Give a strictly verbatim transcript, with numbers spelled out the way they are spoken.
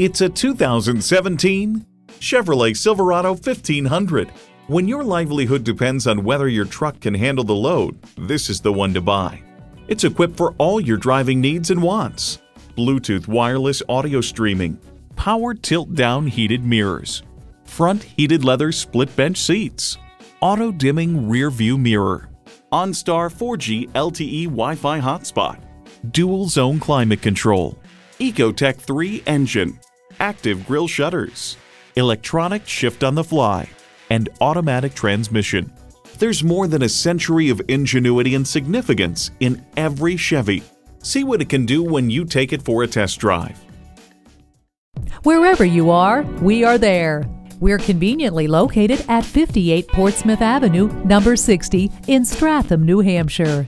It's a two thousand seventeen Chevrolet Silverado fifteen hundred. When your livelihood depends on whether your truck can handle the load, this is the one to buy. It's equipped for all your driving needs and wants. Bluetooth wireless audio streaming, power tilt-down heated mirrors, front heated leather split bench seats, auto-dimming rear-view mirror, OnStar four G L T E Wi-Fi hotspot, dual-zone climate control, EcoTec three engine, active grille shutters, electronic shift on the fly, and automatic transmission. There's more than a century of ingenuity and significance in every Chevy. See what it can do when you take it for a test drive. Wherever you are, we are there. We're conveniently located at fifty-eight Portsmouth Avenue, number sixty in Stratham, New Hampshire.